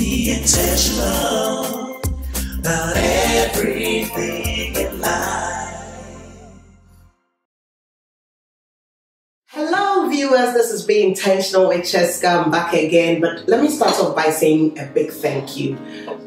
Be intentional about everything in life. Hello viewers, this is Be Intentional with Cheska. I'm back again, but let me start off by saying a big thank you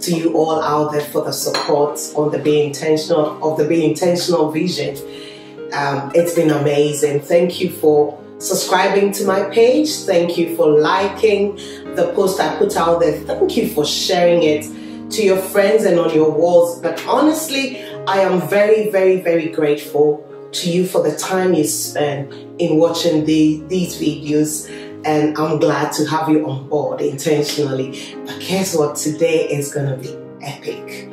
to you all out there for the support on the Be Intentional, of the Be Intentional vision. It's been amazing. Thank you for subscribing to my page. Thank you for liking the post I put out there. Thank you for sharing it to your friends and on your walls. But honestly, I am very, very, very grateful to you for the time you spend in watching these videos. And I'm glad to have you on board intentionally. But guess what? Today is going to be epic.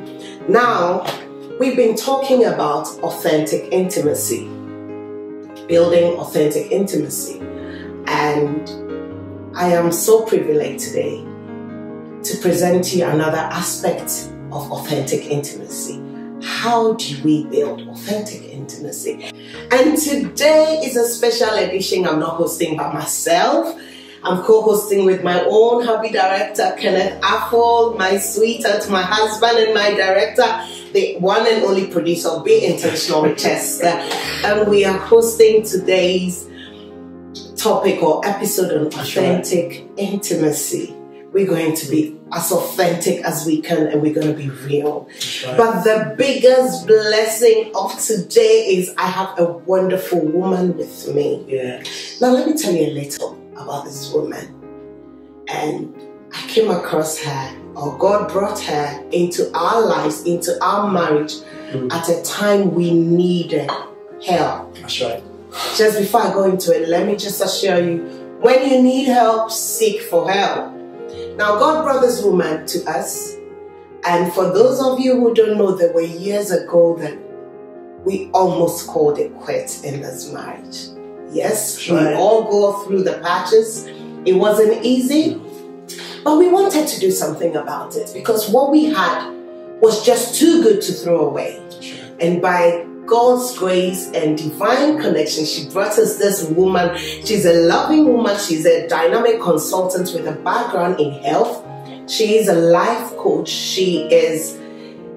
Now, we've been talking about authentic intimacy, building authentic intimacy. And I am so privileged today to present to you another aspect of authentic intimacy. How do we build authentic intimacy? And today is a special edition. I'm not hosting by myself. I'm co-hosting with my own hubby director, Kenneth Afful, my sweetheart, my husband, and my director, the one and only producer of Be Intentional with Cheska. And we are hosting today's topic or episode on authentic intimacy. We're going to be as authentic as we can, and we're going to be real. Right. But the biggest blessing of today is I have a wonderful woman with me. Yeah. Now, let me tell you a little about this woman. And I came across her, or God brought her into our lives, into our marriage, at a time we needed help. That's right. Just before I go into it, let me just assure you, when you need help, seek for help. Now, God brought this woman to us. And for those of you who don't know, there were years ago that we almost called it quits in this marriage. Yes, right. We all go through the patches. It wasn't easy. But we wanted to do something about it because what we had was just too good to throw away. And by God's grace and divine connection, she brought us this woman. She's a loving woman. She's a dynamic consultant with a background in health. She is a life coach. She is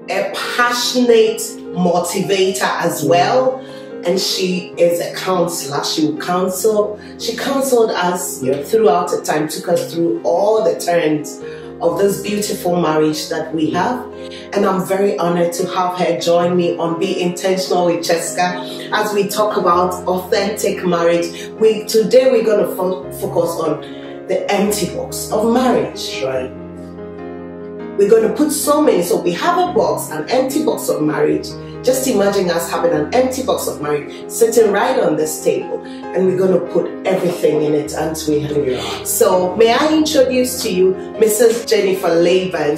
a passionate motivator as well. And she is a counselor. She will counsel. She counseled us throughout the time, took us through all the turns of this beautiful marriage that we have. And I'm very honored to have her join me on Be Intentional with Cheska as we talk about authentic marriage. Today we're going to focus on the empty box of marriage. Right. We're going to put so many. So we have a box, an empty box of marriage. Just imagine us having an empty box of marriage sitting right on this table, and we're going to put everything in it, aren't we? So may I introduce to you Mrs. Jennifer Laban.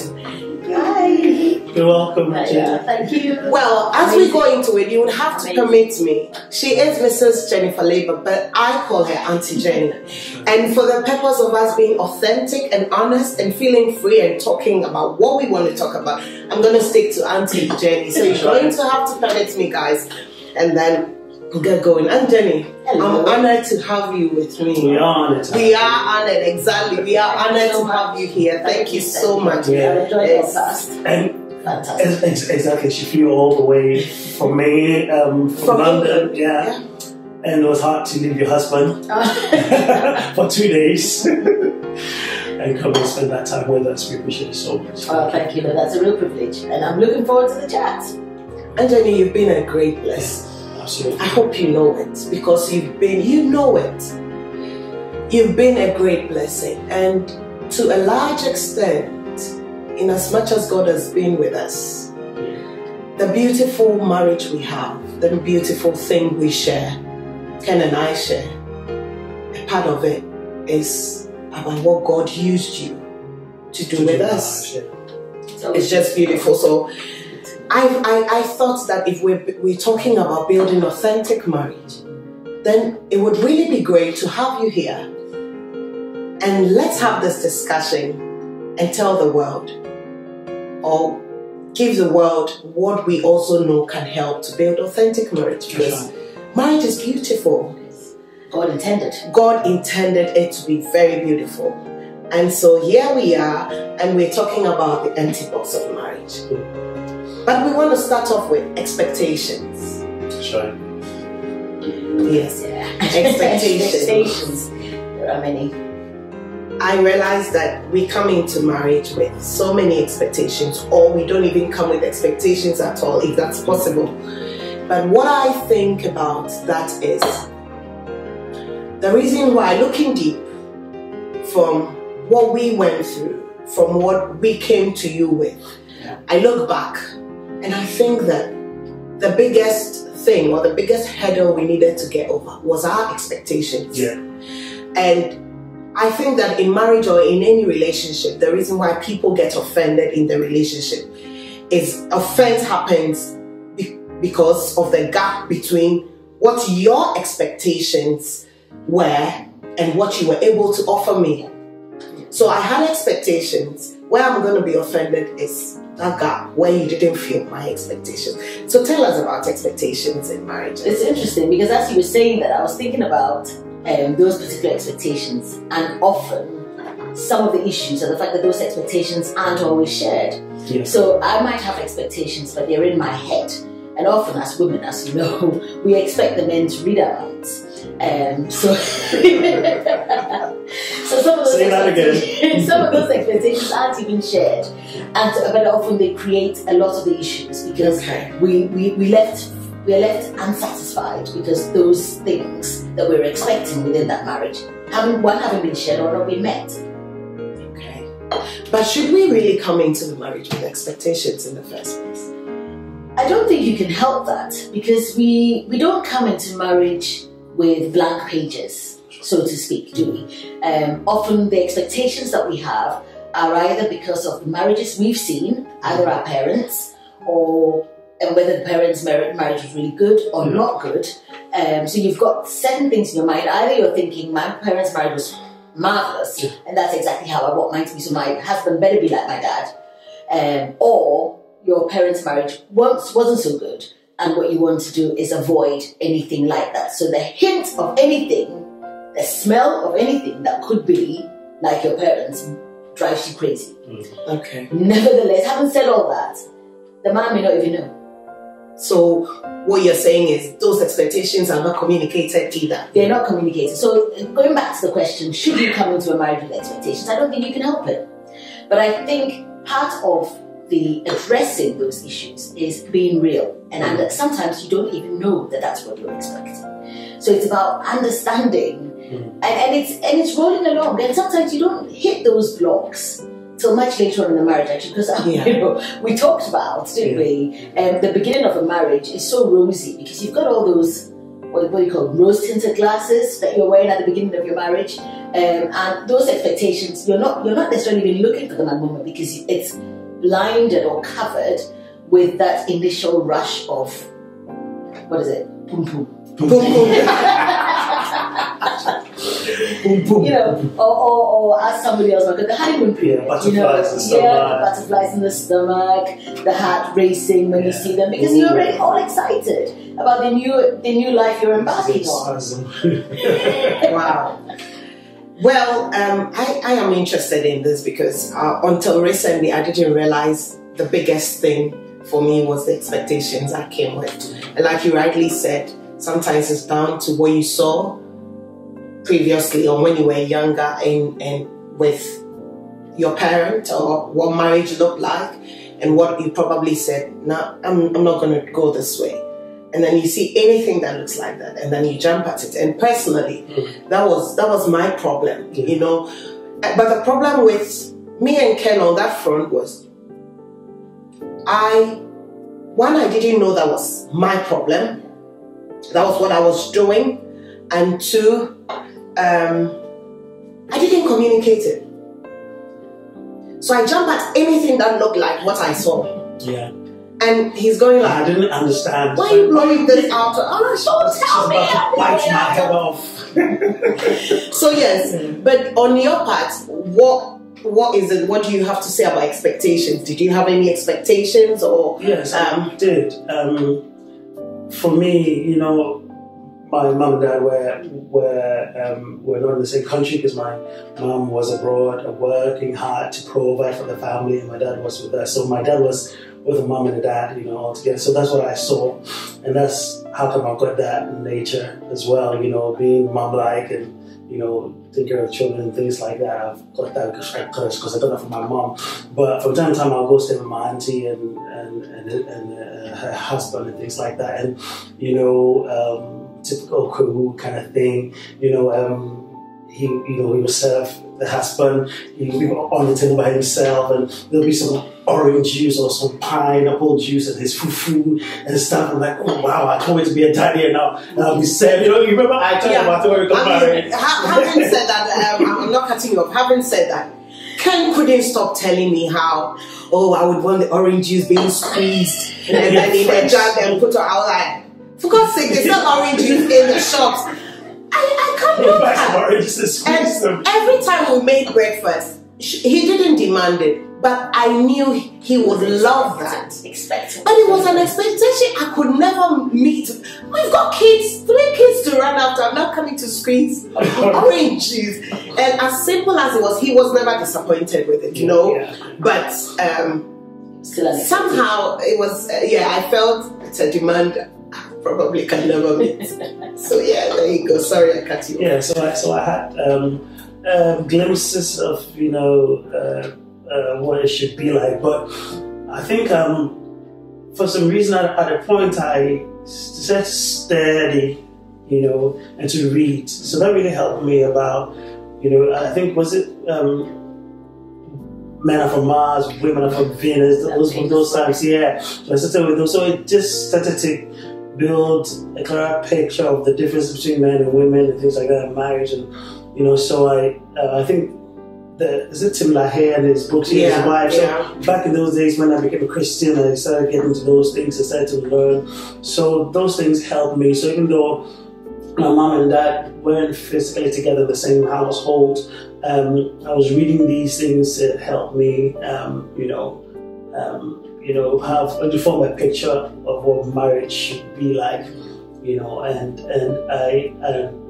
Hi. You're welcome. Jennifer. Thank you. Well, as we go into it, you would have to permit me. She is Mrs. Jennifer Laban, but I call her Auntie Jen. And for the purpose of us being authentic and honest and feeling free and talking about what we want to talk about, I'm going to stick to Auntie Jenny. So you're going to have to permit me, guys. And then get going. And Jenny, hello. I'm honored to have you with me. We are honored. We are honored, exactly. We are honored to have you here. Thank you so much. Yeah. Fantastic. Exactly. She flew all the way from Maine, from London. Yeah. And it was hard to leave your husband for 2 days and come and spend that time with us. We appreciate it so much. Oh, thank you. That's a real privilege. And I'm looking forward to the chat. And Jenny, you've been a great blessing. I hope you know it, because you've been a great blessing. And to a large extent, in as much as God has been with us, the beautiful marriage we have, the beautiful thing we share, Ken and I share, a part of it is about what God used you to do with us. It's just beautiful. So I thought that if we're talking about building authentic marriage, then it would really be great to have you here. And let's have this discussion and tell the world, or give the world, what we also know can help to build authentic marriage. Because marriage is beautiful. God intended it to be very beautiful. And so here we are, and we're talking about the empty box of marriage. But we want to start off with expectations. Sure. Yes, yeah. Expectations. There are many. I realize that we come into marriage with so many expectations, or we don't even come with expectations at all, if that's possible. But what I think about that is the reason why, looking deep from what we went through, from what we came to you with, I look back and I think that the biggest thing or the biggest hurdle we needed to get over was our expectations. Yeah. And I think that in marriage or in any relationship, the reason why people get offended in the relationship is offense happens because of the gap between what your expectations were and what you were able to offer me. So I had expectations. Where I'm going to be offended is that gap where you didn't feel my expectations. So tell us about expectations in marriage. It's interesting because as you were saying that, I was thinking about those particular expectations, and often some of the issues are the fact that those expectations aren't always shared. Yeah. So I might have expectations, but they're in my head. And often as women, as you know, we expect the men to read our minds. So some of those expectations aren't even shared, and but often they create a lot of the issues because we are left unsatisfied because those things that we were expecting within that marriage haven't been shared or not been met. Okay, but should we really come into the marriage with expectations in the first place? I don't think you can help that because we don't come into marriage with blank pages, so to speak, do we? Often the expectations that we have are either because of the marriages we've seen, either our parents, or and whether the parents' marriage was really good or not good. So you've got certain things in your mind. Either you're thinking, my parents' marriage was marvellous, and that's exactly how I want mine to be, so my husband better be like my dad. Or your parents' marriage wasn't so good, and what you want to do is avoid anything like that. So the hint of anything, the smell of anything that could be like your parents drives you crazy. Okay. Nevertheless, having said all that, the man may not even know. So what you're saying is those expectations are not communicated either. They're not communicated. So going back to the question, should you come into a marriage with expectations? I don't think you can help it. But I think part of the addressing those issues is being real, and sometimes you don't even know that that's what you're expecting. So it's about understanding, and it's rolling along. And sometimes you don't hit those blocks till much later on in the marriage, actually, because you know, we talked about, didn't we? The beginning of a marriage is so rosy because you've got all those what you call rose-tinted glasses that you're wearing at the beginning of your marriage, and those expectations you're not necessarily even looking for them at the moment because it's blinded or covered with that initial rush of, what is it? Pum pum. Pum pum. Pum pum. You know, or as somebody else might, the honeymoon period. Yeah, butterflies, you know, in the stomach. Yeah, the butterflies in the stomach, the heart racing when you see them because you're already all excited about the new life you're embarking on. Wow. Well, I am interested in this because until recently I didn't realize the biggest thing for me was the expectations I came with. And like you rightly said, sometimes it's down to what you saw previously or when you were younger and with your parent or what marriage looked like and what you probably said, no, I'm not going to go this way. And then you see anything that looks like that and then you jump at it. And personally, that was my problem, you know. But the problem with me and Ken on that front was I didn't know that was my problem. That was what I was doing. And two, I didn't communicate it. So I jumped at anything that looked like what I saw. Yeah. And he's going like, I didn't understand. Why are you blowing this out? Oh, don't tell me. Bite my head off. So yes, but on your part, what is it? What do you have to say about expectations? Did you have any expectations? Or yes, I did. For me, you know, my mum and dad were not in the same country because my mum was abroad working hard to provide for the family, and my dad was with her. So my dad was with a mum and a dad, you know, all together. So that's what I saw, and that's how come I got that in nature as well, you know, being mum-like and, you know, taking care of children and things like that. I've got that because I got that from my mum. But from time to time, I'll go stay with my auntie and her husband and things like that. And, you know, typical Kuru kind of thing, you know, he would serve the husband, he would be on the table by himself, and there'll be some orange juice or some pineapple juice and his fufu and stuff. I'm like, oh wow, I can't wait to be a daddy, and I'll be served. You know, you remember I talked about the way we got married. Having said that, I'm not cutting you off. Having said that, Ken couldn't stop telling me how, oh, I would want the orange juice being squeezed and then in a jug and put it out. Like, for God's sake, there's not orange juice in the shops. I can't do that. Every time we made breakfast, he didn't demand it, but I knew he would love that. Expecting. But it was an expectation I could never meet. We've got kids, 3 kids to run after. I'm not coming to squeeze orange juice. And as simple as it was, he was never disappointed with it, you know. Yeah. But somehow it was. Yeah, I felt it's a demand I probably can never meet. So yeah, there you go. Sorry, I cut you off. Yeah. So I had glimpses of, you know, what it should be like, but I think for some reason at a point I said steady, you know, and to read, so that really helped me about, you know, I think was it Men Are From Mars, Women Are From Venus, those times, yeah. So I started with those, so it just started to build a clearer picture of the difference between men and women and things like that, and marriage, and you know, so I think. Is it Tim LaHaye and his books, yeah, his wife? Yeah. So back in those days when I became a Christian, I started getting into those things, I started to learn. So those things helped me. So even though my mom and dad weren't physically together in the same household, I was reading these things that helped me, have to form a picture of what marriage should be like, you know, and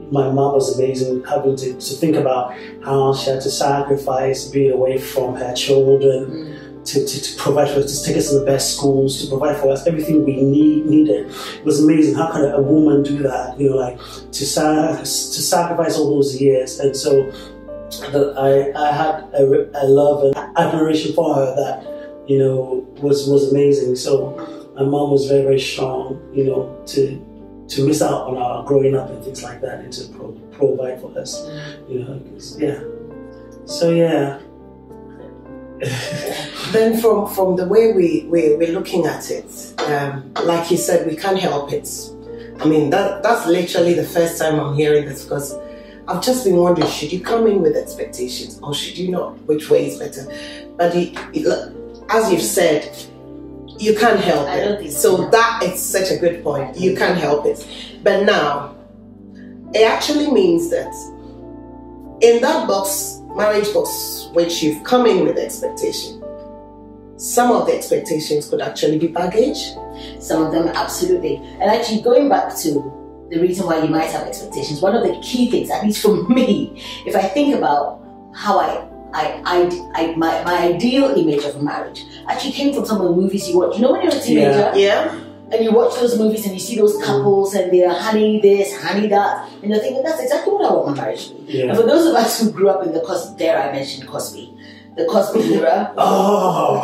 my mom was amazing, having to think about how she had to sacrifice being away from her children to provide for us, to take us to the best schools, to provide for us everything we needed. It was amazing. How can a woman do that? You know, like to sacrifice all those years. And so I had a love and admiration for her that, you know, was amazing. So my mom was very, very strong, you know, to miss out on our growing up and things like that, and to provide for us, you know, yeah. So yeah. Then from the way we're looking at it, like you said, we can't help it. I mean, that's literally the first time I'm hearing this, because I've just been wondering, should you come in with expectations or should you not? Which way is better? But as you've said, you can't help it. So that is such a good point. You can't help it. But now, it actually means that in that box, marriage box, which you've come in with expectation, some of the expectations could actually be baggage. Some of them, absolutely. And actually, going back to the reason why you might have expectations, one of the key things, at least for me, if I think about how my ideal image of marriage actually came from some of the movies you watch. You know, when you're a teenager, yeah, and you watch those movies and you see those couples and they're honey this, honey that, and you're thinking, that's exactly what I want my marriage to be. Yeah. And for those of us who grew up in the Cosby, dare I mention Cosby, the Cosby era. Oh,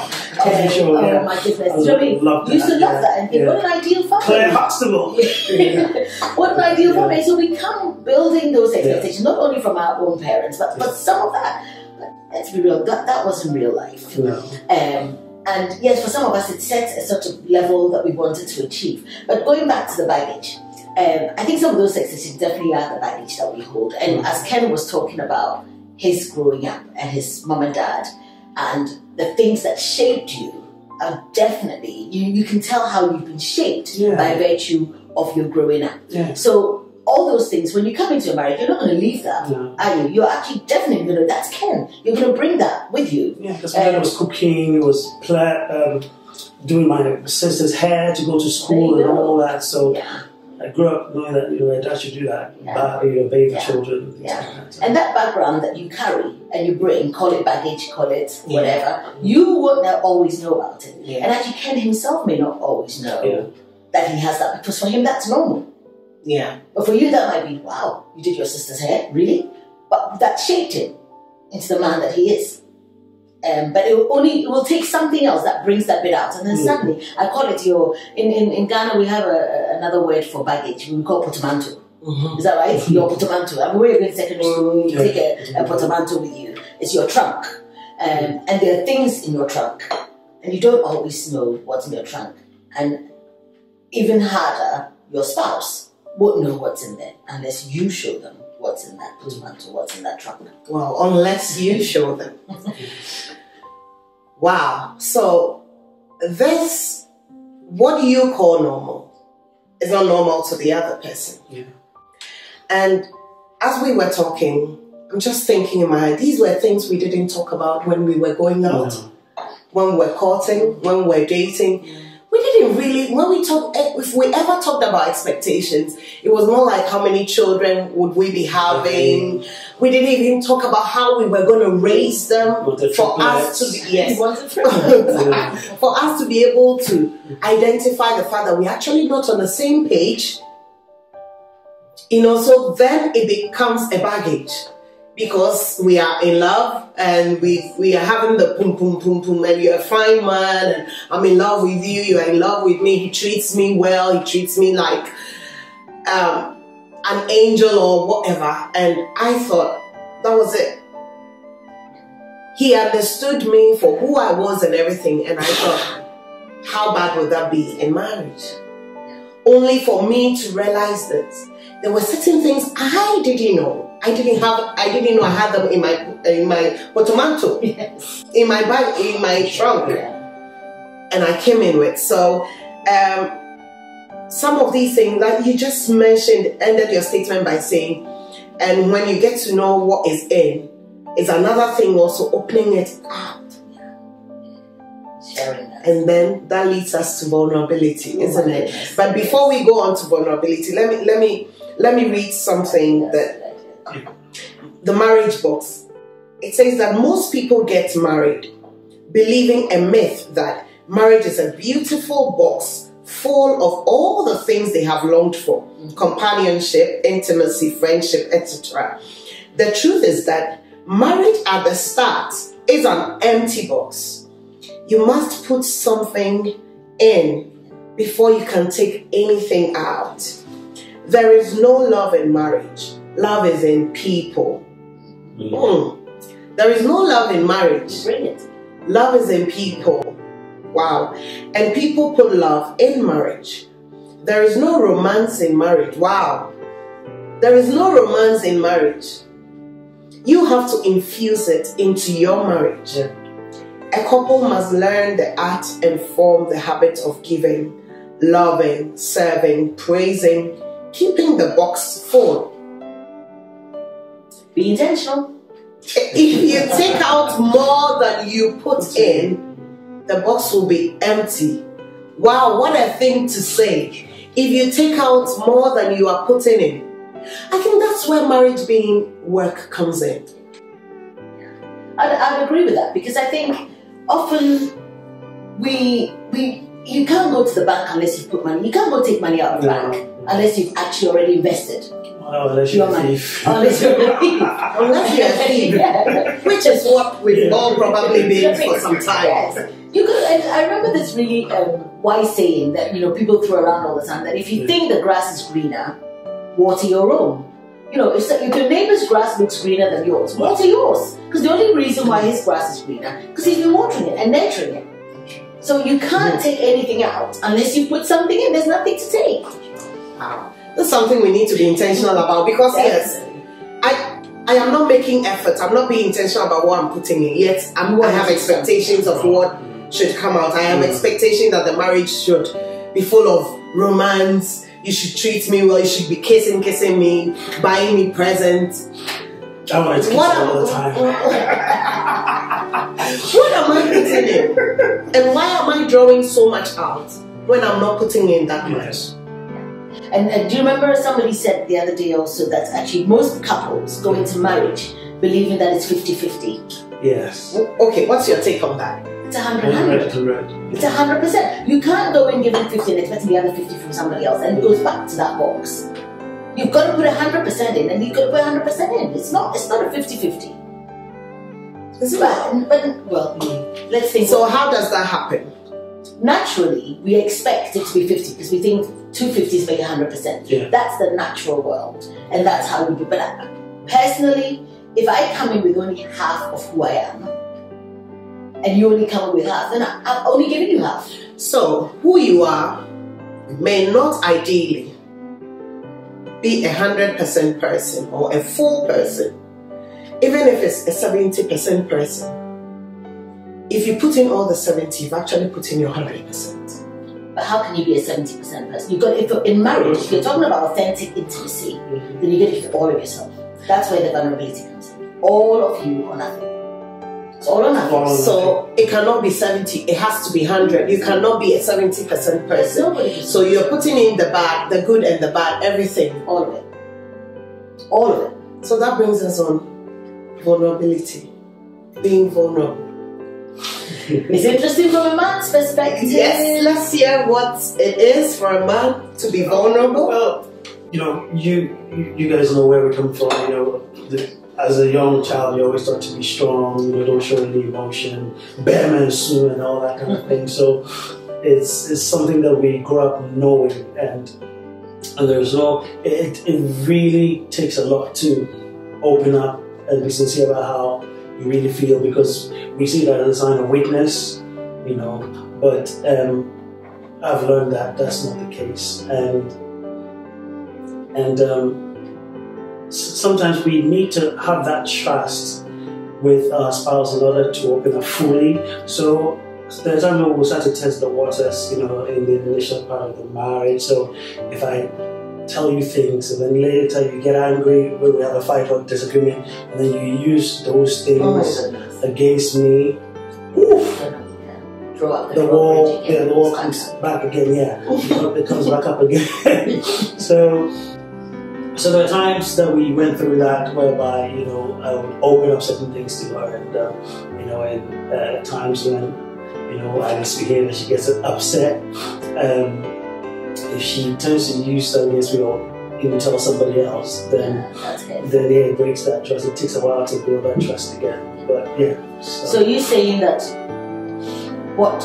sure, yeah. Oh my goodness. You know what I mean? That, used to love that and think, yeah, what an ideal family. Claire Hoxtable. Yeah. What an ideal family. So we come building those expectations, not only from our own parents, but some of that. Let's be real, that wasn't real life. No. And yes, for some of us, it set a sort of level that we wanted to achieve. But going back to the baggage, I think some of those expectations definitely are the baggage that we hold. And as Ken was talking about his growing up and his mum and dad and the things that shaped you, are definitely, you can tell how you've been shaped by virtue of your growing up. Yeah. So all those things, when you come into a marriage, you're not going to leave that, are you? You're actually definitely going to, that's Ken. You're going to bring that with you. Yeah, because when I was cooking, it was doing my sister's hair to go to school and all that. So I grew up knowing that you're a dad should do that, obey the children. And, and that background that you carry and you bring, call it baggage, call it whatever, you won't always know about it. And actually Ken himself may not always know that he has that, because for him that's normal. But for you that might be, wow, you did your sister's hair, really? But that shaped him into the man that he is. But it will take something else that brings that bit out, and then suddenly I call it your. In Ghana we have another word for baggage. We call portmanteau. Is that right? Your portmanteau. I mean, when you're going to secondary school, you take a portmanteau with you. It's your trunk, and there are things in your trunk, and you don't always know what's in your trunk, and even harder, your spouse won't know what's in there unless you show them what's in that portmanteau, what's in that trunk. Well, unless you show them. Wow. So this, what you call normal, is not normal to the other person. Yeah. And as we were talking, I'm just thinking in my head, these were things we didn't talk about when we were going out, when we were courting, when we were dating. We didn't really, when we talked, if we ever talked about expectations, it was more like how many children would we be having. We didn't even talk about how we were going to raise them for us to be for us to be able to identify the fact that we're actually not on the same page. You know, so then it becomes a baggage because we are in love and we are having the pum pum pum pum, and you're a fine man and I'm in love with you, you're in love with me, he treats me well, he treats me like an angel or whatever. And I thought that was it. He understood me for who I was and everything, and I thought, how bad would that be in marriage? Only for me to realize that there were certain things I didn't know. I didn't know I had them in my portmanteau, in my bag, in my trunk, and I came in with. So some of these things that you just mentioned, ended your statement by saying, and when you get to know what is in, is another thing also opening it up. Sharing that. And then that leads us to vulnerability, isn't it? But before we go on to vulnerability, let me read something that the marriage box. It says that most people get married believing a myth that marriage is a beautiful box full of all the things they have longed for: companionship, intimacy, friendship, etc. The truth is that marriage at the start is an empty box. You must put something in before you can take anything out. There is no love in marriage. Love is in people. There is no love in marriage. Love is in people. Wow. And people put love in marriage. There is no romance in marriage. Wow. There is no romance in marriage. You have to infuse it into your marriage. A couple must learn the art and form the habit of giving, loving, serving, praising, keeping the box full. Be intentional. If you take out more than you put in, the box will be empty. Wow, what a thing to say. If you take out more than you are putting in. I think that's where marriage being work comes in. I'd agree with that, because I think often you can't go to the bank unless you put money. You can't go take money out of the bank unless you've actually already invested. Oh, unless you're a thief. Unless you're a thief. Unless you're a thief. Which is what we've all probably been for some time. You could, I remember this really wise saying that, you know, people throw around all the time, that if you think the grass is greener, water your own. You know, if your neighbor's grass looks greener than yours, water yours. Because the only reason why his grass is greener is because he's been watering it and nurturing it. So you can't take anything out unless you put something in. There's nothing to take. Wow. That's something we need to be intentional about, because I am not making effort. I'm not being intentional about what I'm putting in. Yet I have expectations of what should come out. I have expectation that the marriage should be full of romance. You should treat me well. You should be kissing me, buying me presents. I want to kiss all the time. What am I putting in? And why am I drawing so much out when I'm not putting in that much? And then, do you remember somebody said the other day also that actually most couples go into marriage believing that it's 50-50? Yes. Okay, what's your take on that? It's 100%. It's 100%. You can't go and give them 50 and expect the other 50 from somebody else, and it goes back to that box. You've got to put 100% in, and you've got to put 100% in. It's not a 50-50. But well, let's think. So how does that happen? Naturally, we expect it to be 50 because we think 2 50s make 100%. Yeah. That's the natural world, and that's how we do. But personally, if I come in with only half of who I am, and you only come in with half, then I'm only giving you half. So who you are may not ideally be a 100% person or a full person. Even if it's a 70% person, if you put in all the 70, you've actually put in your 100%. But how can you be a 70% person? You've got, in marriage, if you're talking about authentic intimacy, then you get to give all of yourself. That's where the vulnerability comes in. All of you or nothing. It's all or nothing. So it cannot be 70, it has to be 100. You cannot be a 70% person. Nobody. So you're putting in the bad, the good and the bad, everything. All of it. All of it. So that brings us on. Vulnerability, being vulnerable. It's interesting from a man's perspective. Yes, let's hear what it is for a man to be vulnerable. Well, you know, you guys know where we come from. You know, as a young child, you always thought to be strong. You know, don't show any emotion, bear man sue and all that kind of thing. So it's something that we grow up knowing, and there's no. It really takes a lot to open up and be sincere about how you really feel, because we see that as a sign of weakness, you know, but I've learned that that's not the case, and sometimes we need to have that trust with our spouse in order to open up fully. So there's a time when we'll start to test the waters, you know, in the initial part of the marriage. So if I tell you things and then later you get angry, we have a fight or disagreement, and then you use those things against me. Oof. The wall comes back again, yeah. It comes back up again. So there are times that we went through that whereby, you know, I would open up certain things to her, and you know, and times when, you know, I misbehave and she gets upset. If she turns to use that against me or even tell somebody else, then yeah, it breaks that trust. It takes a while to build that trust again. But yeah. So you're saying that what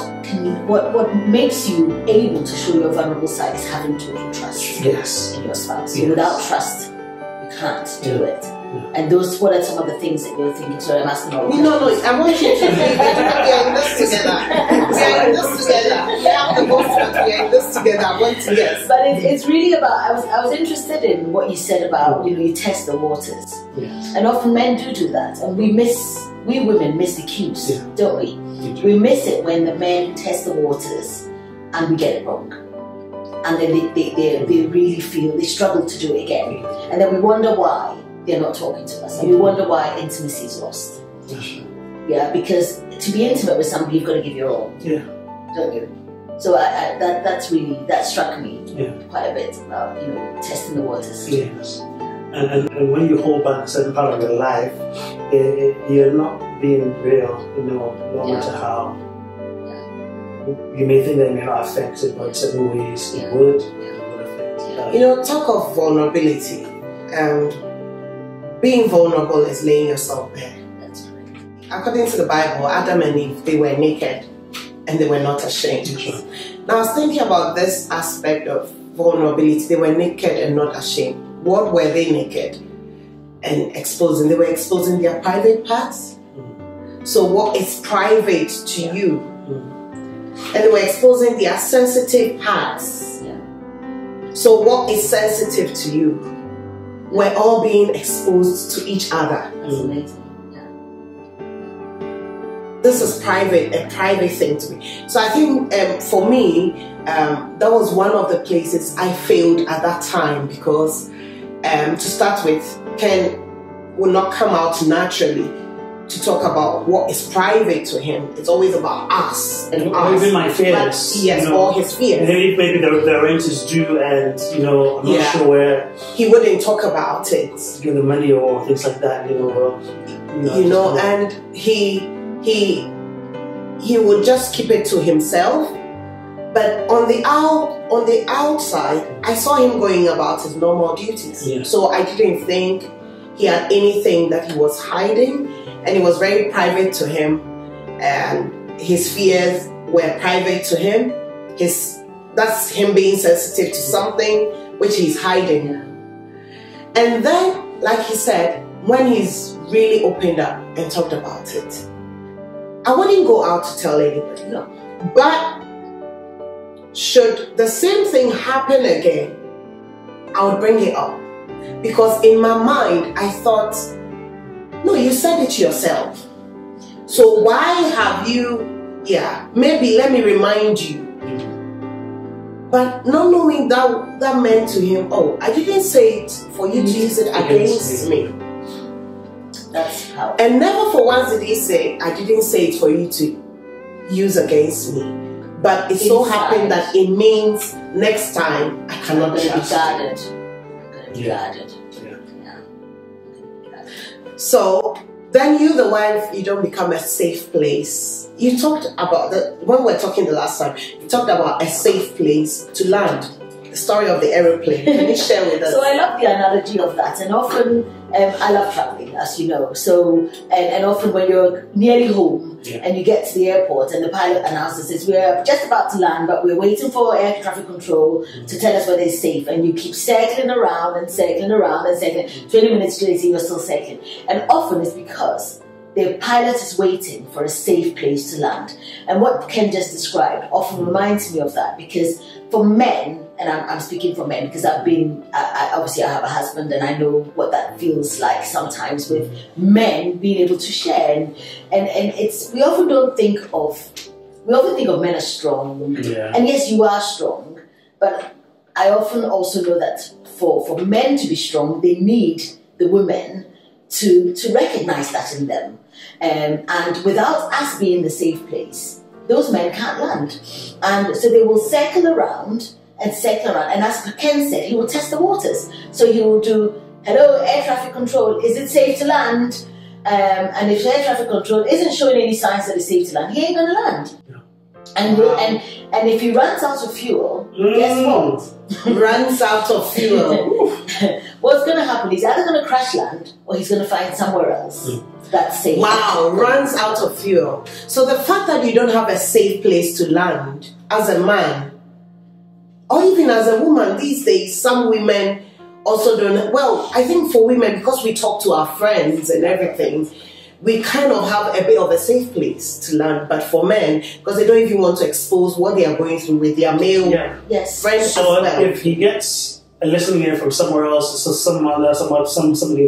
makes you able to show your vulnerable side is having total trust. Yes. In your spouse. Yes. Without trust, you can't do it. Yeah. And those, what are some of the things that you're thinking? So I'm asking all. No, I want you to think that we are in this together. We are in this together. We have the most. We are in this together. I want to guess. But it's really about. I was interested in what you said about, you know, you test the waters. Yes. And often men do that, and we women miss the cues, yeah, don't we? Do. We miss it when the men test the waters, and we get it wrong. And then they really feel they struggle to do it again, and then we wonder why they're not talking to us, and we wonder why intimacy is lost. Yes. Yeah, because to be intimate with somebody, you've got to give your all. Yeah, don't you? So that struck me, yeah, quite a bit about, you know, testing the waters. Yes, and when you hold back a certain part of your life, you're not being real. You know, no matter how you may think that you're not affected, but in certain ways it would. Yeah. It would affect. Yeah. You know, talk of vulnerability. Being vulnerable is laying yourself bare. That's right. According to the Bible, Adam and Eve, they were naked and they were not ashamed. Now, I was thinking about this aspect of vulnerability. They were naked and not ashamed. What were they naked and exposing? They were exposing their private parts. So what is private to you? And they were exposing their sensitive parts. So what is sensitive to you? We're all being exposed to each other. That's amazing. Yeah. This is private, a private thing to me. So I think for me, that was one of the places I failed at that time, because to start with, Ken would not come out naturally. to talk about what is private to him. It's always about us and us. Even my fears. But, yes, you know, all his fears. Maybe the rent is due and, you know, I'm yeah. not sure where... He wouldn't talk about it. Give the money or things like that, you know. And he would just keep it to himself. But on the outside, I saw him going about his normal duties. Yeah. So I didn't think he had anything that he was hiding. And it was very private to him, and his fears were private to him. That's him being sensitive to something which he's hiding. And then, like he said, when he's really opened up and talked about it, I wouldn't go out to tell anybody. No. But should the same thing happen again, I would bring it up. Because in my mind, I thought, no, you said it yourself. So why have you, yeah, maybe let me remind you. But not knowing that meant to him, oh, I didn't say it for you to use it against me. That's how. And never for once did he say, I didn't say it for you to use against me. But it so happened that it means next time I cannot be guarded. I'm going to be guarded. So then you, the wife, you don't become a safe place. You talked about, when we were talking the last time, you talked about a safe place to land. The story of the aeroplane. Can you share with us? So I love the analogy of that. And often, I love traveling, as you know. So, and often when you're nearly home yeah. and you get to the airport and the pilot announces, we're just about to land, but we're waiting for air traffic control to tell us whether it's safe. And you keep circling around and circling. 20 minutes later, you're still circling. And often it's because the pilot is waiting for a safe place to land. And what Ken just described often reminds me of that, because for men, and I'm speaking for men because I've been, obviously I have a husband and I know what that feels like sometimes with men being able to share. And it's, we often think of men as strong. Yeah. And yes, you are strong, but I often also know that for men to be strong, they need the women to recognize that in them. And without us being the safe place, those men can't land. And so they will circle around and second round, and as Ken said, he will test the waters. So he will do, hello, air traffic control, is it safe to land? And if air traffic control isn't showing any signs that it's safe to land, he ain't gonna land. Yeah. And if he runs out of fuel, guess what? Runs out of fuel. What's gonna happen? He's either gonna crash land or he's gonna find somewhere else that's safe. Wow, runs out of fuel. So the fact that you don't have a safe place to land as a man, or even as a woman these days, some women also don't. Well, I think for women, because we talk to our friends and everything, we kind of have a bit of a safe place to land. But for men, because they don't even want to expose what they are going through with their male friends. So if he gets a listening ear from somewhere else, so somebody in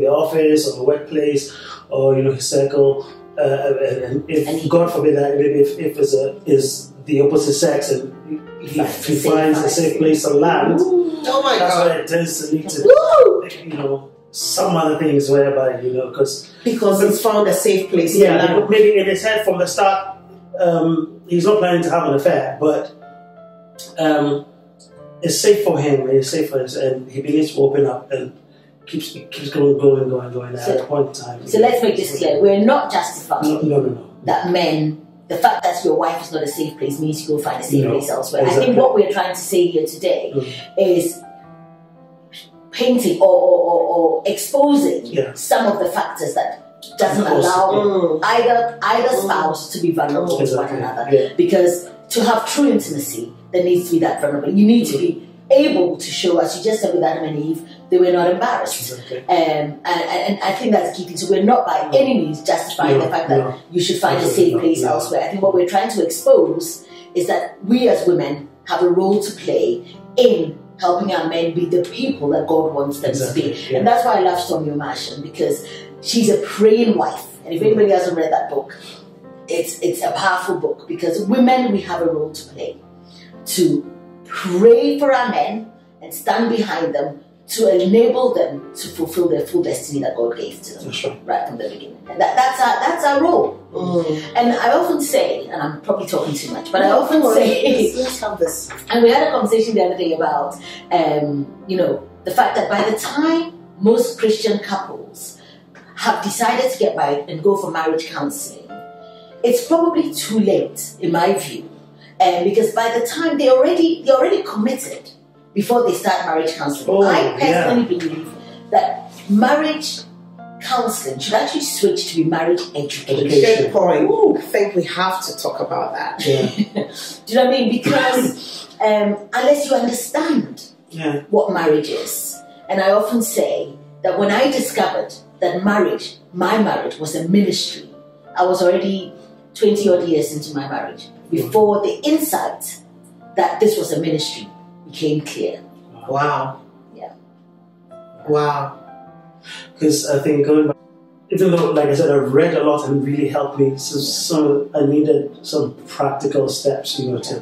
the office or the workplace, or you know his circle, and God forbid that, if is the opposite sex and he finds a safe place to land. Ooh. Oh my God! That's why it tends to lead to you know some other things whereby you know because he's found a safe place. Yeah, to land. Maybe in his head from the start, he's not planning to have an affair, but it's safe for him. It's safe for him, and he begins to open up and keeps going at a point in time. So let's make this clear: we're not justifying that men. The fact that your wife is not a safe place means you go find a safe place elsewhere. Exactly. I think what we're trying to say here today is painting or exposing some of the factors that doesn't allow either spouse to be vulnerable to one another. Yeah. Because to have true intimacy, there needs to be that vulnerability. You need to be able to show, as you just said with Adam and Eve, they were not embarrassed. Exactly. And I think that's key. So we're not by any means justifying the fact that you should find a safe place elsewhere. I think what we're trying to expose is that we as women have a role to play in helping our men be the people that God wants them to be. Yeah. And that's why I love Stormie Omartian, because she's a praying wife. And if anybody hasn't read that book, it's a powerful book, because women, we have a role to play to pray for our men and stand behind them to enable them to fulfill their full destiny that God gave to them right from the beginning. And that's our role. Mm. And I often say, and I'm probably talking too much, but I often say, let's have this. And we had a conversation the other day about, you know, the fact that by the time most Christian couples have decided to get married and go for marriage counseling, it's probably too late, in my view, because by the time they're already committed before they start marriage counseling. Oh, I personally believe that marriage counseling should actually switch to be marriage education. Good point. Ooh, I think we have to talk about that. Yeah. Do you know what I mean? Because unless you understand what marriage is, and I often say that when I discovered that marriage, my marriage was a ministry, I was already 20 odd years into my marriage before the insight that this was a ministry became clear. Wow. Yeah. Wow. Because I think going back, even though, like I said, I've read a lot and really helped me, so I needed some practical steps, you know, to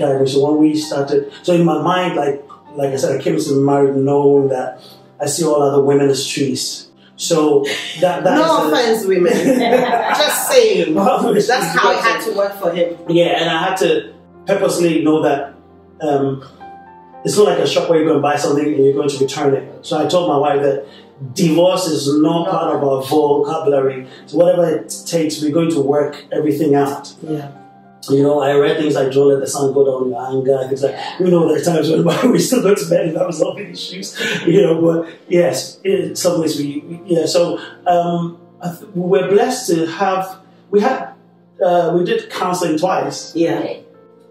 guide me. So when we started, so in my mind, like I said, I came to marriage knowing that I see all other women as trees. So that no offense, women. Just saying. That's how it had to work for him. Yeah, and I had to purposely know that it's not like a shop where you go and buy something and you're going to return it. So I told my wife that divorce is not part of our vocabulary. So whatever it takes, we're going to work everything out. Yeah. You know, I read things like, don't let the sun go down your anger, things like, you know, there are times when we still go to bed and have resolving issues, you know, but yes, in some ways we're blessed to have, we did counseling twice. Yeah.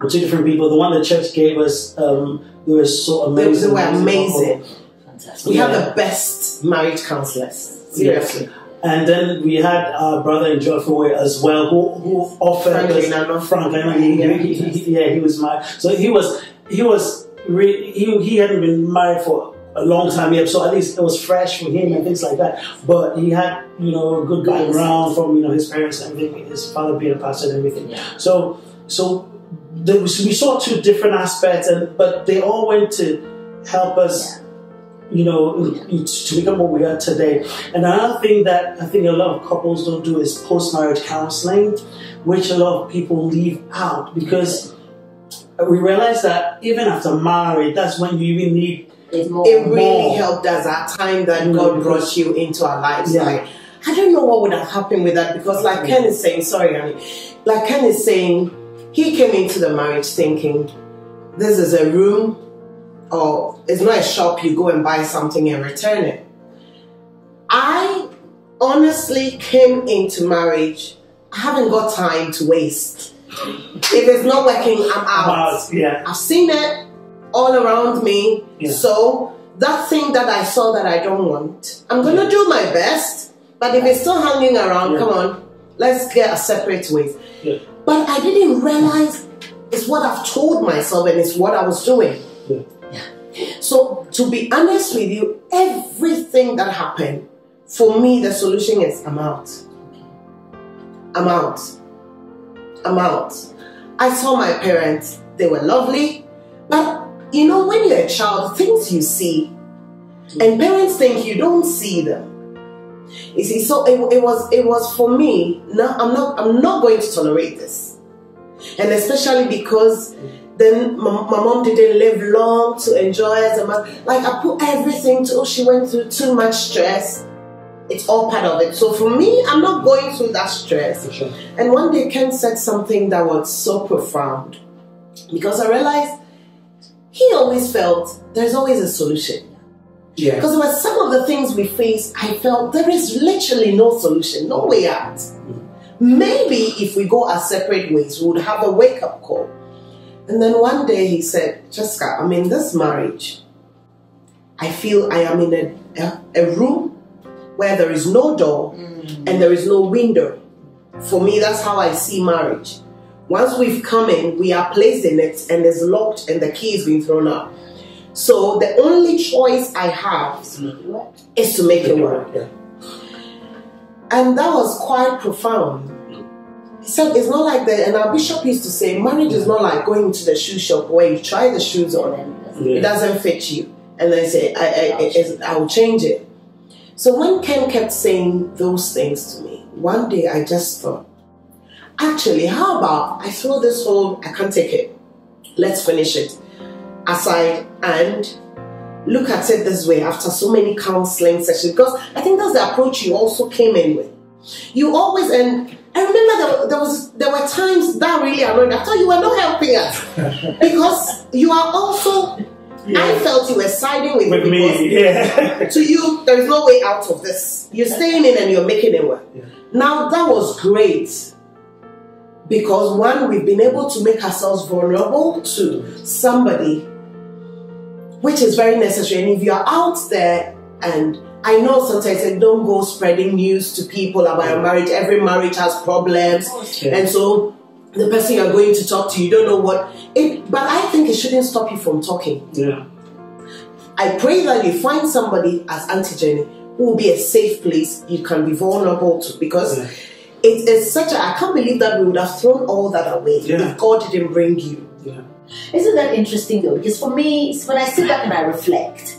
With two different people. The one the church gave us, they were so amazing. They were amazing. Fantastic. We have the best marriage counselors. Seriously. Yeah. And then we had our brother in Joffrey as well, who offered Frank. He was married. So he hadn't been married for a long time yet, so at least it was fresh for him and things like that. But he had, you know, a good background from, you know, his parents and everything, his father being a pastor and everything. Yeah. So we saw two different aspects, but they all went to help us. Yeah. You know, to become what we are today. And another thing that I think a lot of couples don't do is post-marriage counseling, which a lot of people leave out because we realize that even after marriage, that's when you even need more. It really helped us at time that God brought you into our lives. Yeah. Like, I don't know what would have happened with that because like Ken is saying, he came into the marriage thinking, this is a room, or it's not a shop, you go and buy something and return it. I honestly came into marriage, I haven't got time to waste. If it's not working, I'm out. Yeah. I've seen it all around me. Yeah. So that thing that I saw that I don't want, I'm going to do my best, but if it's still hanging around, come on, let's get a separate ways. Yeah. But I didn't realize it's what I've told myself and it's what I was doing. Yeah. So, to be honest with you, everything that happened, for me, the solution is I'm out. I'm out. I'm out. I saw my parents. They were lovely. But, you know, when you're a child, things you see, and parents think you don't see them. You see, so it was for me, no, I'm not going to tolerate this. And especially because then my mom didn't live long to enjoy as a mother. Like I put everything to, she went through too much stress. It's all part of it. So for me, I'm not going through that stress. For sure. And one day Ken said something that was so profound because I realized he always felt there's always a solution. Yeah. Because there were some of the things we faced, I felt there is literally no solution, no way out. Mm-hmm. Maybe if we go our separate ways, we would have a wake-up call. And then one day he said, Cheska, I'm in this marriage. I feel I am in a room where there is no door and there is no window. For me, that's how I see marriage. Once we've come in, we are placed in it and it's locked and the key is being thrown out. So the only choice I have is to make it work. Yeah. And that was quite profound. He said, it's not like that, and our bishop used to say, marriage is not like going to the shoe shop where you try the shoes on, it doesn't fit you. And I said, I'll change it. So when Ken kept saying those things to me, one day I just thought, actually, how about I throw this whole, I can't take it, let's finish it, aside and look at it this way after so many counseling sessions, because I think that's the approach you also came in with. You always, and I remember there were times that really annoyed. I thought you were not helping us because you are also, yeah. I felt you were siding with me. Yeah. To you, there is no way out of this. You're staying in and you're making it work. Yeah. Now that was great because one, we've been able to make ourselves vulnerable to somebody, which is very necessary. And if you're out there, and I know sometimes I don't go spreading news to people about your marriage. Every marriage has problems. Okay. And so the person you're going to talk to, you don't know what it, but I think it shouldn't stop you from talking. Yeah. I pray that you find somebody, as Auntie Jenny, who will be a safe place you can be vulnerable to, because yeah. it is such a, I can't believe that we would have thrown all that away yeah. if God didn't bring you. Yeah. Isn't that interesting though? Because for me, when I sit back and I reflect,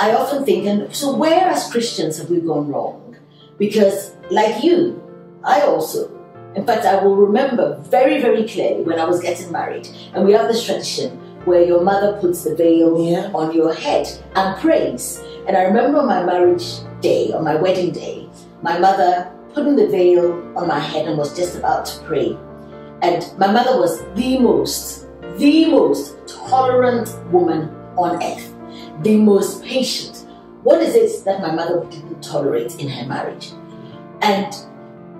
I often think, and so where as Christians have we gone wrong? Because like you, I also, in fact, I will remember very, very clearly when I was getting married, and we have this tradition where your mother puts the veil yeah. on your head and prays. And I remember my marriage day, on my wedding day, my mother putting the veil on my head and was just about to pray. And my mother was the most tolerant woman on earth, the most patient. What is it that my mother didn't tolerate in her marriage? And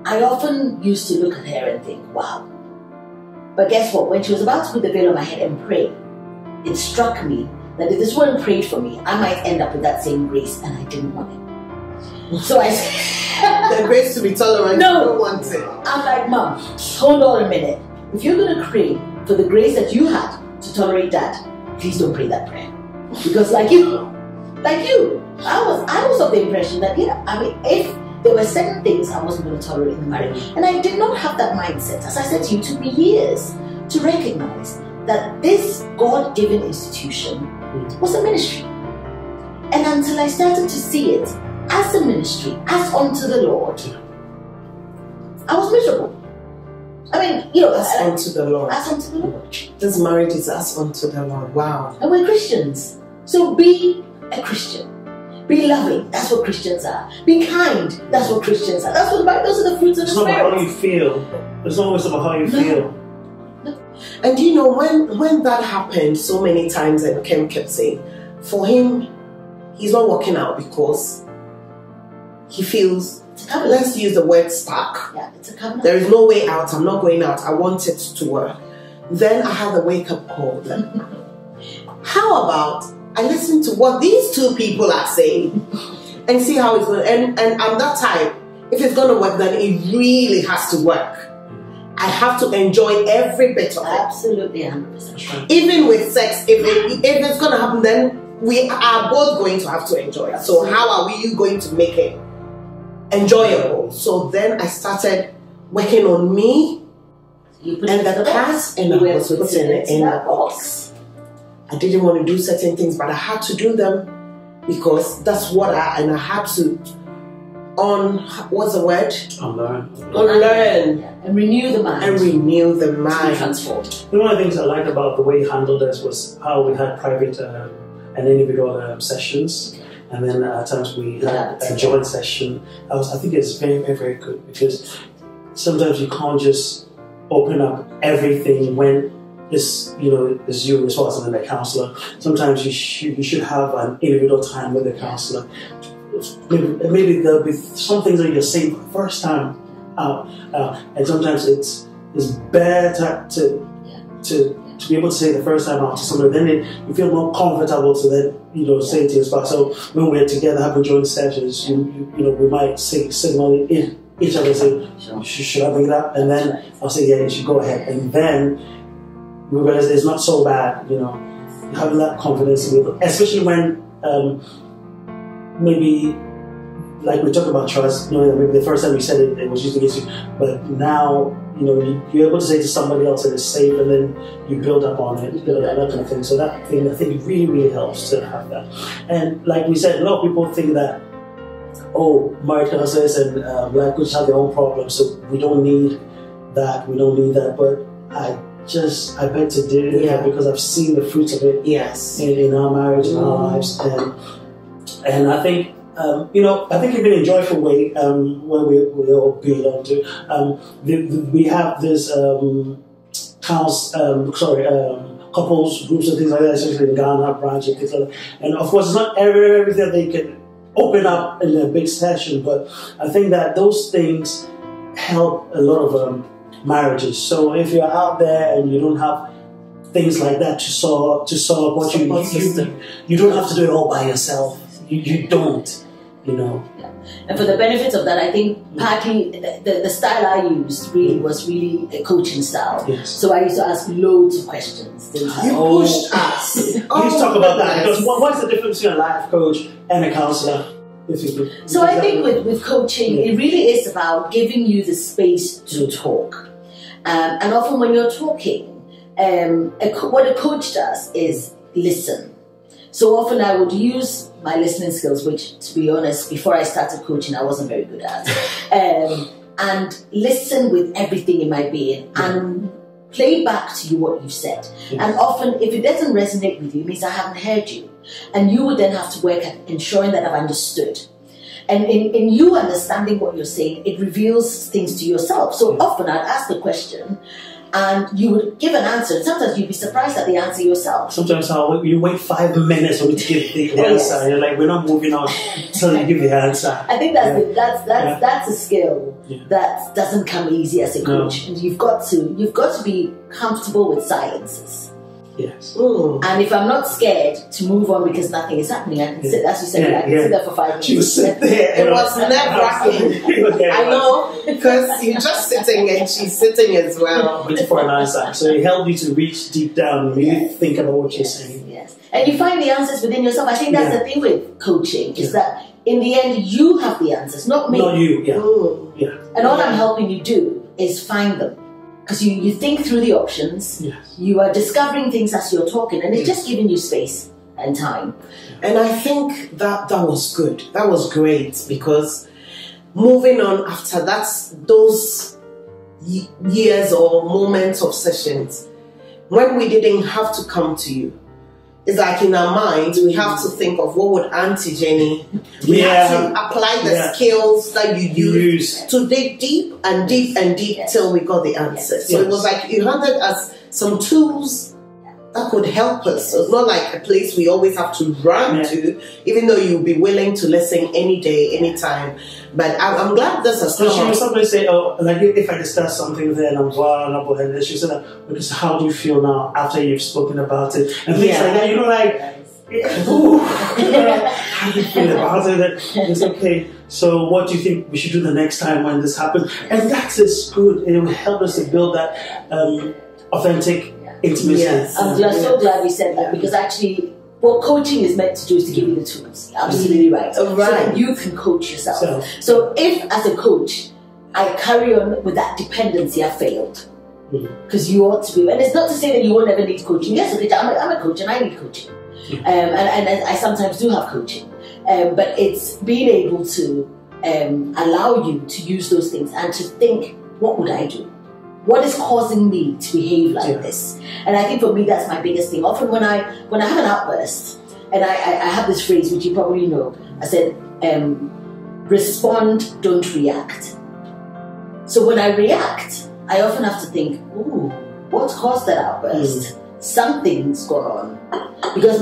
I often used to look at her and think, wow. But guess what? When she was about to put the veil on my head and pray, it struck me that if this woman prayed for me, I might end up with that same grace, and I didn't want it. So I said, the grace to be tolerant, no, you don't want it. I'm like, Mom, hold on a minute. If you're going to pray for the grace that you had to tolerate that, please don't pray that prayer. Because like you, I was of the impression that, yeah, I mean, if there were certain things I wasn't going to tolerate in the marriage, and I did not have that mindset. As I said to you, it took me years to recognize that this God-given institution was a ministry. And until I started to see it as a ministry, as unto the Lord, I was miserable. I mean, you know, as unto the Lord. As unto the Lord. This marriage is as unto the Lord. Wow. And we're Christians. So be a Christian. Be loving. That's what Christians are. Be kind. That's what Christians are. That's what the Bible. Those are the fruits of the Spirit. It's not about how you feel. It's always about how you feel. No. And you know, when that happened so many times, and Ken kept saying, for him, he's not working out because he feels, let's use the word stuck. Yeah, it's a there is no way out. I'm not going out. I want it to work. Then I had a wake-up call. How about I listen to what these two people are saying and see how it's going to end? And I'm that type. If it's going to work, then it really has to work. I have to enjoy every bit of it. Absolutely, 100%. Even with sex, if it's going to happen, then we are both going to have to enjoy it. So how are you going to make it enjoyable? So then I started working on me, and the past, and I was putting it in a box. I didn't want to do certain things, but I had to do them because that's what I had to unlearn. Yeah. And renew the mind. And renew the mind. Transformed. One of the things I liked about the way you handled this was how we had private and individual sessions. And then at times we had a joint session. I think it's very, very, very good because sometimes you can't just open up everything when it's, you know, it's you responsible and the counselor. Sometimes you should have an individual time with the counselor. Maybe there'll be some things that you're saying for the first time out, and sometimes it's better to be able to say the first time out to someone, then you feel more comfortable to then, you know, say it to your spouse. So when we're together having joint sessions, you know, we might say signal in each other, say, should I bring that? And then I'll say, yeah, you should go ahead. And then we realize it's not so bad, you know, having that confidence, especially when maybe like we talked about trust, you know, maybe the first time we said it, it was used against you, but now, you know, you're able to say to somebody else that it's safe, and then you build up on it, build up on that kind of thing. So that thing, I think, really, really helps to have that. And like we said, a lot of people think that, oh, married counselors and black coaches have their own problems, so we don't need that, we don't need that. But I beg to differ, yeah, because I've seen the fruits of it, yes, in our marriage, in our lives, and I think, you know, I think in a joyful way, where we all belong to. We have this couples groups and things like that, especially in Ghana, branch and things like that. And of course, it's not everything they can open up in a big session, but I think that those things help a lot of marriages. So if you're out there and you don't have things like that to solve what you don't have to do it all by yourself. You don't, you know. Yeah. And for the benefit of that, I think partly the style I used really was really a coaching style. Yes. So I used to ask loads of questions. You pushed us. Please talk about that. Because what's the difference between a life coach and a counselor? So I think with coaching, it really is about giving you the space to talk. And often when you're talking, what a coach does is listen. So often I would use my listening skills, which, to be honest, before I started coaching, I wasn't very good at. And listen with everything in my being and play back to you what you've said. Yes. And often, if it doesn't resonate with you, it means I haven't heard you. And you would then have to work at ensuring that I've understood. And in you understanding what you're saying, it reveals things to yourself. So often I'd ask the question, and you would give an answer, and sometimes you'd be surprised at the answer yourself. Sometimes you wait 5 minutes for me to give the answer, and you're like, we're not moving on until you give the answer. I think that's a skill that doesn't come easy as a coach. No. And you've got to be comfortable with silences. Yes. Ooh. And if I'm not scared to move on because nothing is happening, I can sit, as you said, I can sit there for 5 minutes. You sit there. It was nerve-wracking. I know, because you're just sitting and she's sitting as well. Waiting for an answer. So it helped you to reach deep down and really think about what you're saying. Yes. And you find the answers within yourself. I think that's the thing with coaching, is that in the end, you have the answers, not me. Not you, yeah. And all I'm helping you do is find them. Because you think through the options, you are discovering things as you're talking, and it's just giving you space and time. And I think that was good. That was great, because moving on after that, those years or moments of sessions, when we didn't have to come to you, it's like in our mind, we have to think of what would Auntie Jenny, we have to apply the skills that you use to dig deep and deep and deep till we got the answers. So it was like you handed us some tools that could help us. So it's not like a place we always have to run to, even though you'll be willing to listen any day, any time. But I'm glad this has come. She was somebody say, oh, like if I discuss something there and I'm vulnerable, and then she said, because how do you feel now after you've spoken about it? And things like that, you know, like, how do you feel about it? And it's okay. So what do you think we should do the next time when this happens? And that is good. It will help us to build that authentic intimacy. Yes. I'm so glad we said that, because actually, what coaching is meant to do is to give you the tools. Absolutely right. So that you can coach yourself. So if as a coach, I carry on with that dependency, I failed. Because you ought to be. And it's not to say that you will never need coaching. Yes, I'm a coach and I need coaching. And I sometimes do have coaching. But it's being able to allow you to use those things and to think, what would I do? What is causing me to behave like this? And I think for me, that's my biggest thing. Often when I have an outburst, and I have this phrase, which you probably know, I said, respond, don't react. So when I react, I often have to think, ooh, what caused that outburst? Something's gone on. Because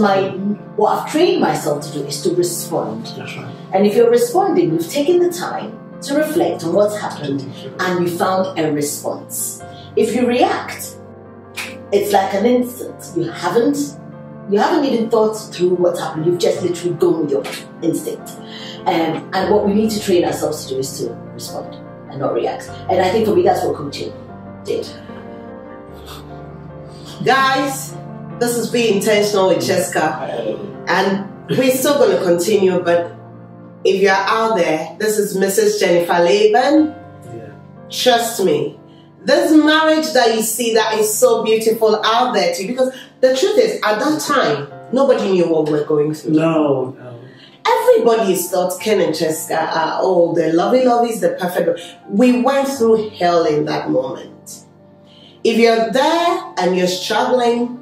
what I've trained myself to do is to respond. That's right. And if you're responding, you've taken the time to reflect on what's happened and you found a response. If you react, it's like an instant. You haven't even thought through what's happened. You've just literally gone with your instinct. And what we need to train ourselves to do is to respond and not react. And I think for me, that's what coaching did. Guys, this is Be Intentional with Cheska. And we're still going to continue, but If you're out there, this is Mrs. Jennifer Laban. Yeah. Trust me. This marriage that you see that is so beautiful out there too, because the truth is, at that time, nobody knew what we're going through. No, no. Everybody thought Ken and Cheska are all the lovey-loveys, the perfect. We went through hell in that moment. If you're there and you're struggling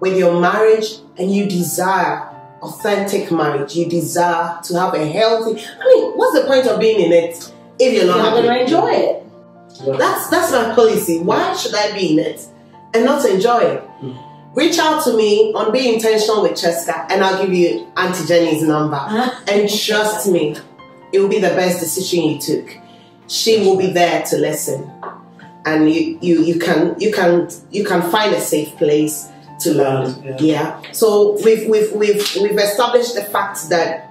with your marriage and you desire authentic marriage, you desire to have a healthy, I mean, what's the point of being in it if you're not going to enjoy it? Wow. That's my policy. Why should I be in it and not enjoy it? Mm. Reach out to me on Be Intentional with Cheska and I'll give you Auntie Jenny's number. And trust me, it will be the best decision you took. She will be there to listen. And you can find a safe place to learn. Yeah. So we've established the fact that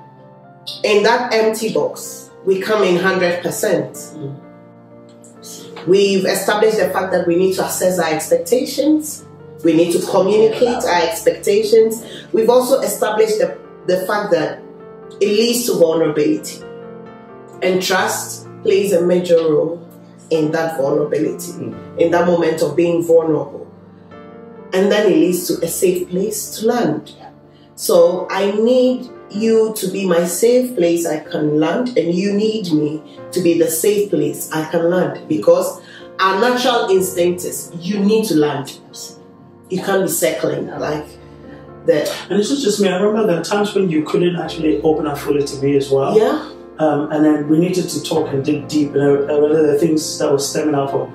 in that empty box, we come in 100%. Mm. We've established the fact that we need to assess our expectations. We need to communicate our expectations. We've also established the fact that it leads to vulnerability. And trust plays a major role in that vulnerability, in that moment of being vulnerable. And then it leads to a safe place to land. So I need you to be my safe place I can land, and you need me to be the safe place I can land, because our natural instinct is you need to land. You can't be circling like that. And this is just me. I remember there are times when you couldn't actually open up fully to me as well. Yeah. And then we needed to talk and dig deep. And I remember the things that were stemming out from,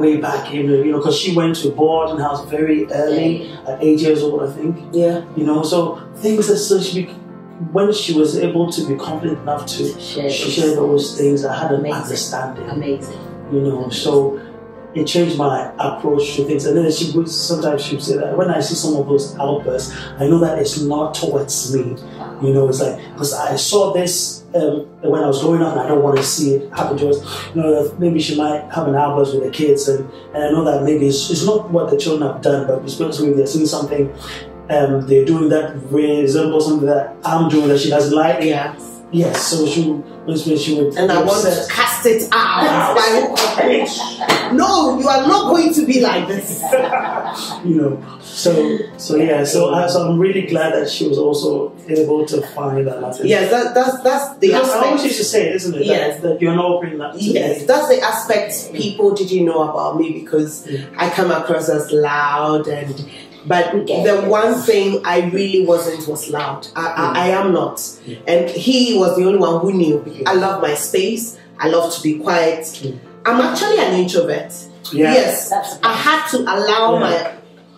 way back. Because she went to boarding house very early, at 8 years old, I think. Yeah. So things that when she was able to be confident enough to share those things, I had an understanding. Amazing. So. It changed my approach to things, and then sometimes she would say that when I see some of those outbursts, I know that it's not towards me. It's like, because I saw this when I was growing up, and I don't want to see it happen to us. Maybe she might have an outburst with the kids, and I know that maybe it's not what the children have done, but because maybe they're seeing something, they're doing that resembles something that I'm doing that she doesn't like. Yeah. Yes, so she would. And I want to cast it out. No, you are not going to be like this. So I'm really glad that she was also able to find that. Yes, that's the aspect. I want you to say, isn't it? Yes, that you're not bringing that. Yes, that's the aspect people didn't know about me, because I come across as loud and. But the one thing I really wasn't was loud. I am not. Yeah. And he was the only one who knew. Yeah. I love my space. I love to be quiet. Yeah. I'm actually an introvert. Yeah. Yes. I had to allow my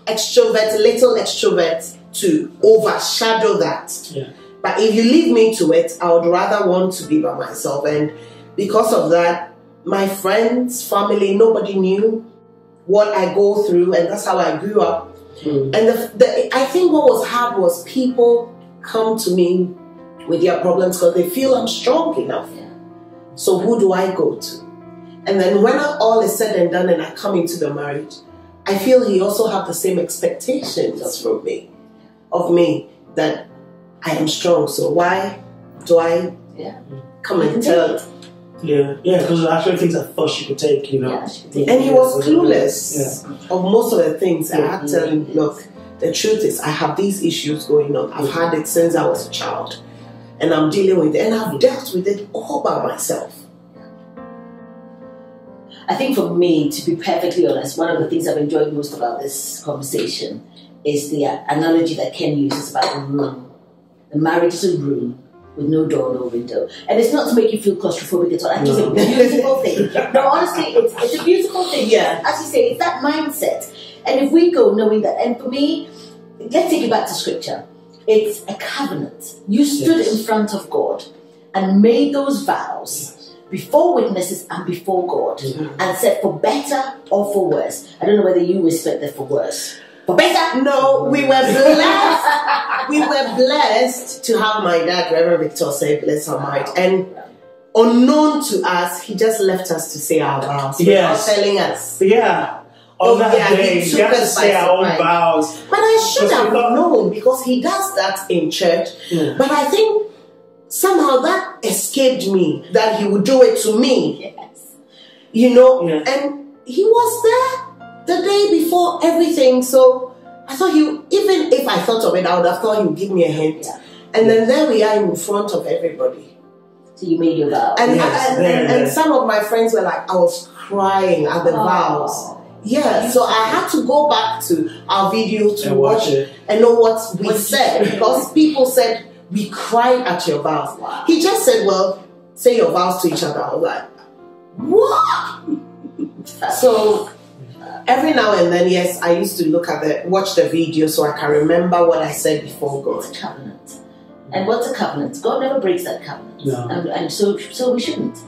little extrovert to overshadow that. Yeah. But if you leave me to it, I would rather want to be by myself. And because of that, my friends, family, nobody knew what I go through. And that's how I grew up. Mm. And I think what was hard was people come to me with their problems because they feel I'm strong enough. Yeah. So who do I go to? And then when all is said and done and I come into the marriage, I feel he also had the same expectations from me, that I am strong. So why do I come and tell? Yeah, because actually things I thought she could take, And he was clueless of most of the things. I had to tell him, look, the truth is I have these issues going on. I've had it since I was a child. And I'm dealing with it. And I've dealt with it all by myself. I think for me, to be perfectly honest, one of the things I've enjoyed most about this conversation is the analogy that Ken uses about the room. The marriage is a room. With no door, no window. And it's not to make you feel claustrophobic at all. I think it's a beautiful thing. No, honestly, it's a beautiful thing. Yeah. As you say, it's that mindset. And if we go knowing that, and for me, let's take it back to scripture. It's a covenant. You stood in front of God and made those vows before witnesses and before God and said for better or for worse. I don't know whether you whispered there for worse. Better? No, we were blessed. We were blessed to have my dad, Reverend Victor, say bless our mind. And unknown to us, he just left us to say our vows. Yes. Without telling us. Yeah. On that day, he got to say our own vows. But I should have known, because he does that in church. Yeah. But I think Somehow that escaped me, that he would do it to me. Yes. You know, yeah. And he was there the day before everything. So I thought he, even if I thought of it, I would have thought he would give me a hint. Yeah. And then there we are in front of everybody. So you made your vow. And, yes. And some of my friends were like, I was crying at the vows. Yeah, so I had to go back to our video to watch it and know what we said, because people said, we cried at your vows. Wow. He just said, well, say your vows to each other. I was like, what? So every now and then, yes, I used to look at watch the video so I can remember what I said before God. It's a covenant. And what's a covenant? God never breaks that covenant. No. And so we shouldn't.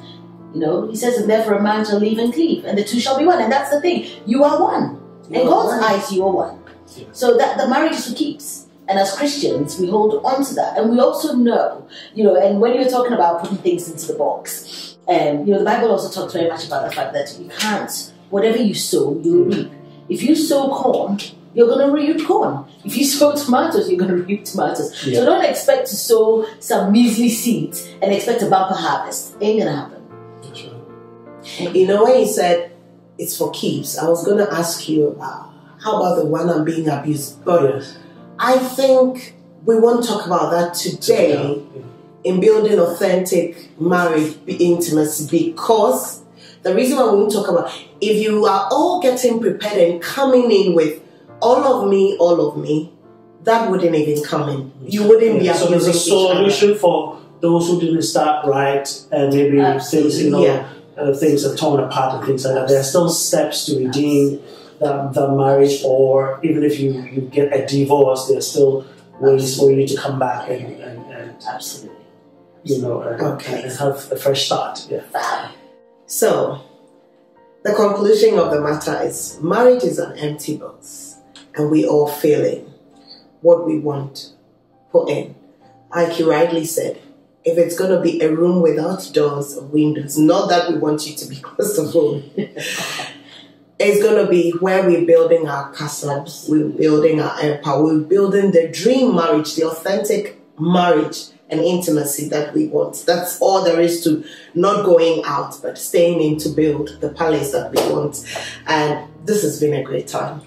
You know, he says, and therefore a man shall leave and cleave, and the two shall be one. And that's the thing. You are one. In God's eyes, you are one. Yeah. So that the marriage is who keeps. And as Christians, we hold on to that. And we also know, you know, and when you're talking about putting things into the box, you know, the Bible also talks very much about the fact that you can't, whatever you sow, you'll reap. If you sow corn, you're going to reap corn. If you sow tomatoes, you're going to reap tomatoes. Yeah. So don't expect to sow some measly seeds and expect a bumper harvest. Ain't going to happen. You know, when he said it's for keeps, I was going to ask you, how about the one I'm being abused? But yes. I think we won't talk about that today in building authentic marriage intimacy, because the reason why we won't talk about, if you are all getting prepared and coming in with all of me, that wouldn't even come in. You wouldn't be abusing each other. So there's a solution for those who didn't start right and maybe things, you know. Yeah. Things are torn apart and things like that. There are still steps to redeem the marriage, or even if you get a divorce, there are still ways for you to come back and absolutely, you know, and have a fresh start. Yeah. So, the conclusion of the matter is marriage is an empty box, and we all fill in what we want put in. Like you rightly said, if it's going to be a room without doors or windows, not that we want you to be claustrophobic, it's going to be where we're building our castle, we're building our empire, we're building the dream marriage, the authentic marriage and intimacy that we want. That's all there is to not going out, but staying in to build the palace that we want. And this has been a great time.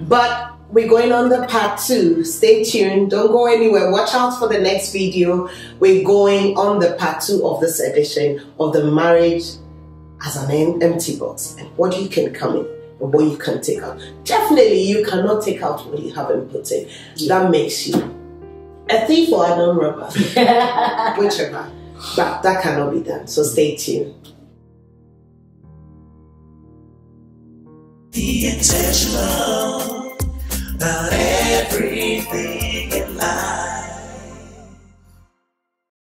But we're going on the part 2. Stay tuned. Don't go anywhere. Watch out for the next video. We're going on the part 2 of this edition of the marriage as an empty box, and what you can come in and what you can take out. Definitely, you cannot take out what you haven't put in. That makes you a thief or a non-robber, whichever. But that cannot be done. So stay tuned. Be intentional about everything.